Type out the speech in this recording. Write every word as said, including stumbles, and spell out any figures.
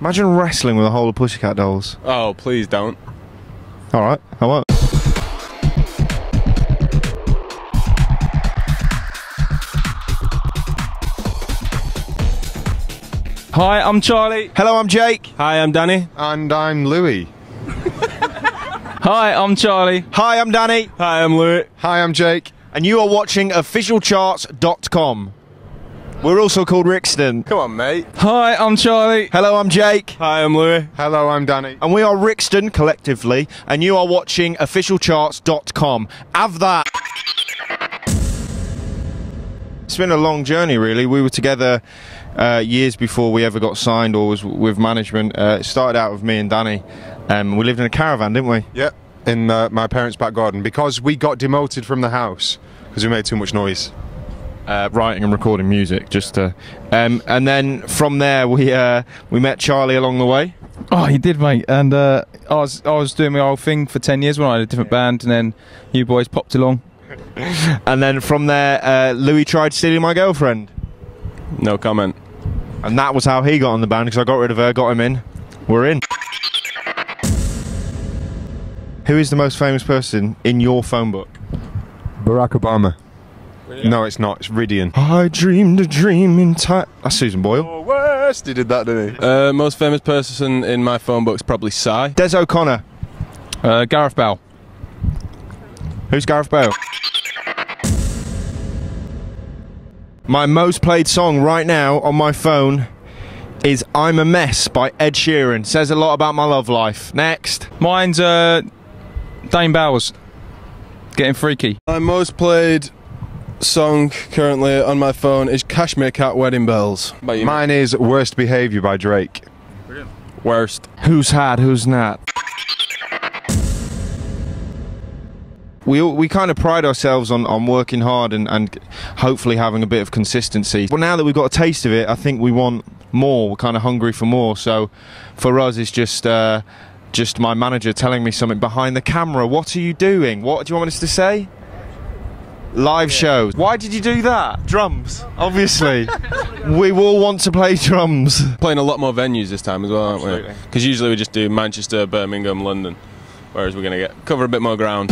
Imagine wrestling with a whole of Pussycat Dolls. Oh, please don't. Alright, I won't. Hi, I'm Charlie. Hello, I'm Jake. Hi, I'm Danny. And I'm Lewi. Hi, I'm Charlie. Hi, I'm Danny. Hi, I'm Lewi. Hi, I'm Jake. And you are watching Official Charts dot com. We're also called Rixton. Come on, mate. Hi, I'm Charlie. Hello, I'm Jake. Hi, I'm Lewi. Hello, I'm Danny. And we are Rixton, collectively, and you are watching Official Charts dot com. Have that! It's been a long journey, really. We were together uh, years before we ever got signed or was with management. Uh, it started out with me and Danny. Um, we lived in a caravan, didn't we? Yep, in uh, my parents' back garden, because we got demoted from the house because we made too much noise. Uh, writing and recording music, just to, um, and then from there we uh, we met Charlie along the way. Oh, you did, mate. And uh, I was I was doing my whole thing for ten years when I had a different band, and then you boys popped along. And then from there, uh, Lewi tried stealing my girlfriend. No comment. And that was how he got on the band, because I got rid of her, got him in. We're in. Who is the most famous person in your phone book? Barack Obama. Yeah. No, it's not. It's Ridian. I dreamed a dream in time. That's Susan Boyle. Oh, West. He did that, didn't he? Uh, most famous person in my phone book is probably Psy. Des O'Connor. Uh, Gareth Bale. Who's Gareth Bale? My most played song right now on my phone is I'm a Mess by Ed Sheeran. Says a lot about my love life. Next. Mine's uh, Dane Bowers. Getting Freaky. My most played song currently on my phone is Cashmere Cat, Wedding Bells. You, mine is Worst Behaviour by Drake. Brilliant. Worst. Who's had, who's not. We, we kind of pride ourselves on, on working hard and, and hopefully having a bit of consistency. Well, now that we've got a taste of it, I think we want more. We're kind of hungry for more. So for us, it's just uh, just my manager telling me something behind the camera. What are you doing? What do you want us to say? Live yeah. shows. Why did you do that? Drums. Obviously. We all want to play drums. Playing a lot more venues this time as well, aren't Absolutely. we? Because usually we just do Manchester, Birmingham, London. Whereas we're going to get cover a bit more ground.